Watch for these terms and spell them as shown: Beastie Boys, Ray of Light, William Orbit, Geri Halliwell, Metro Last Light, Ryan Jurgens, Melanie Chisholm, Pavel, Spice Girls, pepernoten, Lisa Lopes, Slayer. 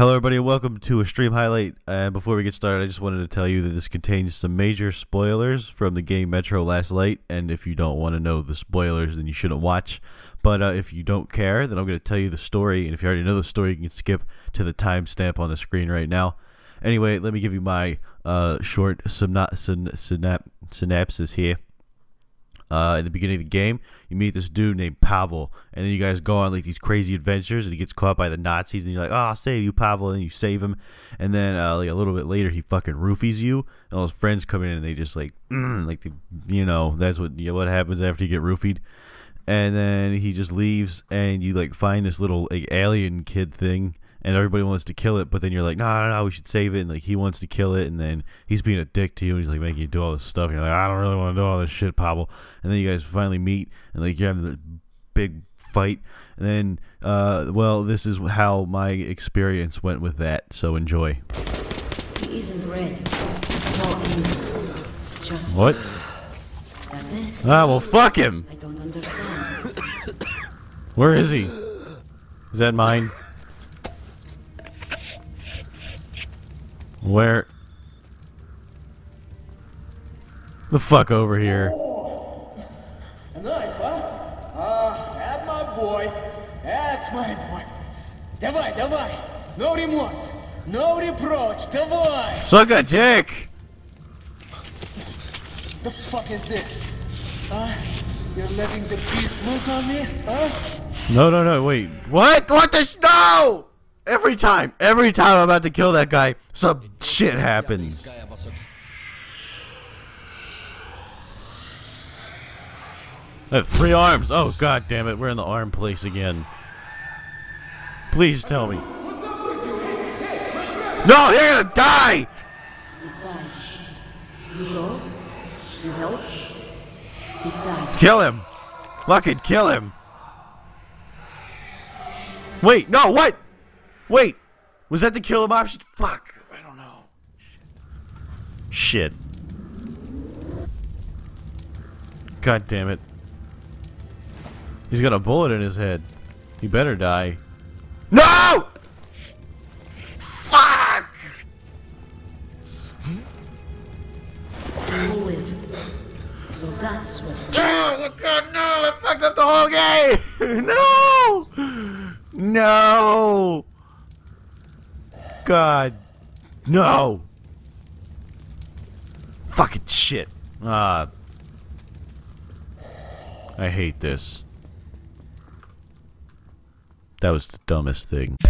Hello everybody and welcome to a stream highlight. Before we get started, I just wanted to tell you that this contains some major spoilers from the game Metro Last Light, and if you don't want to know the spoilers then you shouldn't watch, but if you don't care then I'm going to tell you the story, and if you already know the story you can skip to the timestamp on the screen right now. Anyway, let me give you my short synopsis here. At the beginning of the game, you meet this dude named Pavel, and then you guys go on like these crazy adventures, and he gets caught by the Nazis, and you're like, "Oh, I'll save you, Pavel," and you save him, and then like a little bit later, he fucking roofies you, and all his friends come in, and they just like, you know, that's what happens after you get roofied, and then he just leaves, and you like find this little like, alien kid thing. And everybody wants to kill it, but then you're like, no, we should save it. And like he wants to kill it, and then he's being a dick to you, and he's like making you do all this stuff. And you're like, I don't really want to do all this shit, Pavel. And then you guys finally meet, and like you're having this big fight. And then, well, this is how my experience went with that. So enjoy. He isn't red. Just what? Sadness. Ah, well, fuck him. I don't understand. Where is he? Is that mine? Where? The fuck over here. A knife, huh? That's my boy. That's my boy. Давай, давай. No remorse. No reproach. Давай. Suck a dick. The fuck is this? You're letting the beast loose on me, huh? No, wait. What? What the no! Every time I'm about to kill that guy, some shit happens. I have three arms. Oh god damn it, we're in the arm place again. Please tell me. No, they're gonna die! Decide. You go? You help? Decide. Kill him! Fucking kill him! Wait, no, what? Wait, was that the kill him option? Fuck, I don't know. Shit. God damn it. He's got a bullet in his head. He better die. No! Fuck! So that's what. Oh god, no! I fucked up the whole game! No! No! God, no! Fucking shit! I hate this. That was the dumbest thing.